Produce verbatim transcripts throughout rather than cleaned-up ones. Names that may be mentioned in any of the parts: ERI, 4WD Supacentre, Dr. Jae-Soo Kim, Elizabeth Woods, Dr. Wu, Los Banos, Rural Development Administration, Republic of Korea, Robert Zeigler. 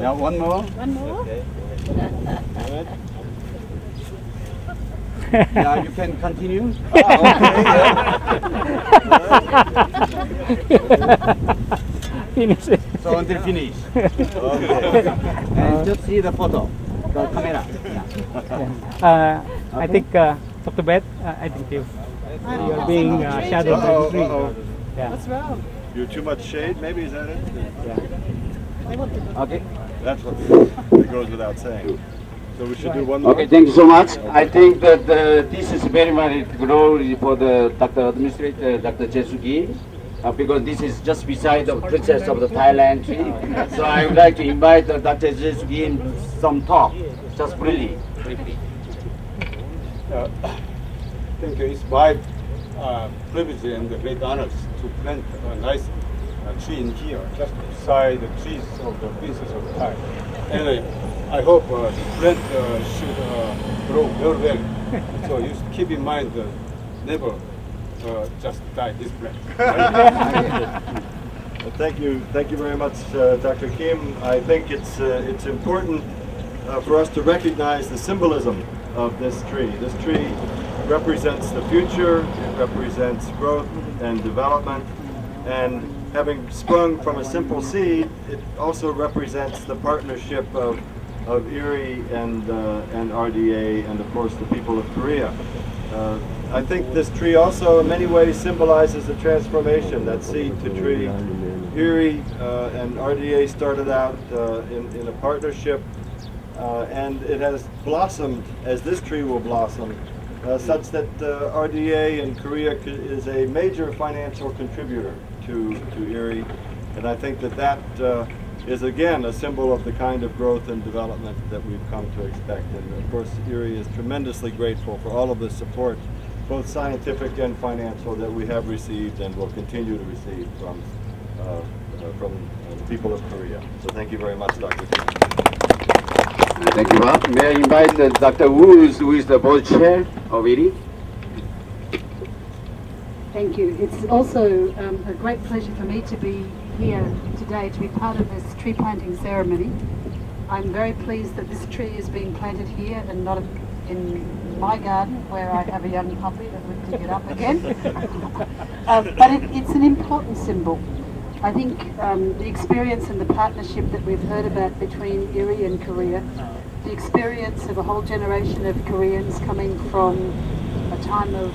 Yeah, one more. One more. Okay. Good. Yeah, you can continue. Ah, okay. Yeah. Finish it. So until finish. Okay. And just see the photo, the camera. Yeah. Uh, okay. I think uh, Doctor Beth, uh, I think you you are being uh, shadowed by the tree. Uh-oh. Yeah. What's wrong? You're too much shade. Maybe is that it? Yeah. Okay. That's what it goes without saying. So we should do one more. Okay, thank you so much. I think that uh, this is very much glory for the Doctor Administrator, Doctor Jae-Soo Kim, uh, because this is just beside the princess of the Thailand tree. So I would like to invite uh, Doctor Jae-Soo Kim to some talk, just briefly. briefly. Uh, thank you. It's my uh, privilege and great honors to plant a nice a tree in here, just beside the trees of the princess of Thai. Anyway, I hope uh, the plant uh, should uh, grow very well. So you should keep in mind, uh, never uh, just die this plant. Right? Well, thank you, thank you very much, uh, Doctor Kim. I think it's uh, it's important uh, for us to recognize the symbolism of this tree. This tree represents the future. It represents growth and development, and having sprung from a simple seed, it also represents the partnership of, of E R I and, uh, and R D A and, of course, the people of Korea. Uh, I think this tree also, in many ways, symbolizes the transformation, that seed to tree. E R I uh, and R D A started out uh, in, in a partnership, uh, and it has blossomed, as this tree will blossom, uh, such that uh, R D A in Korea is a major financial contributor to, to E R I, and I think that that uh, is again a symbol of the kind of growth and development that we've come to expect. And of course, E R I is tremendously grateful for all of the support, both scientific and financial, that we have received and will continue to receive from uh, from uh, the people of Korea. So thank you very much, Doctor Kim. Thank you, Bob. May I invite uh, Doctor Wu, who is the board chair of E R I? Thank you. It's also um, a great pleasure for me to be here today, to be part of this tree planting ceremony. I'm very pleased that this tree is being planted here and not in my garden, where I have a young puppy that would dig it up again. uh, but it, it's an important symbol. I think um, the experience and the partnership that we've heard about between E R I and Korea, the experience of a whole generation of Koreans coming from a time of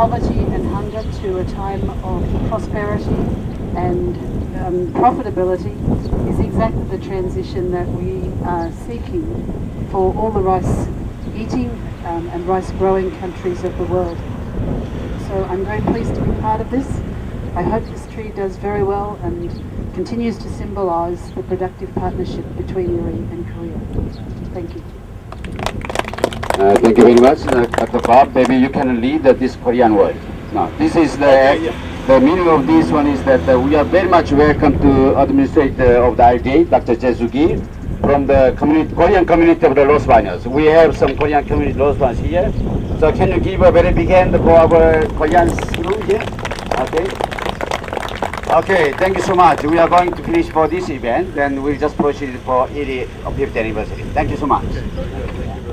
poverty and hunger to a time of prosperity and um, profitability is exactly the transition that we are seeking for all the rice eating um, and rice growing countries of the world. So I'm very pleased to be part of this. I hope this tree does very well and continues to symbolise the productive partnership between E R I and Korea. Thank you. Uh, thank you very much, uh, Doctor Bob. Maybe you can lead uh, this Korean word. Now, this is the okay, yeah. the meaning of this one is that uh, we are very much welcome to administrator uh, of the R D A, Doctor Jae-Soo Kim, from the community, Korean community of the Los Banos. We have some Korean community Los Banos here. So can you give a very big hand for our Korean crew here? Okay. Okay. Thank you so much. We are going to finish for this event, and we'll just proceed for E R I fiftieth anniversary. Thank you so much. Okay.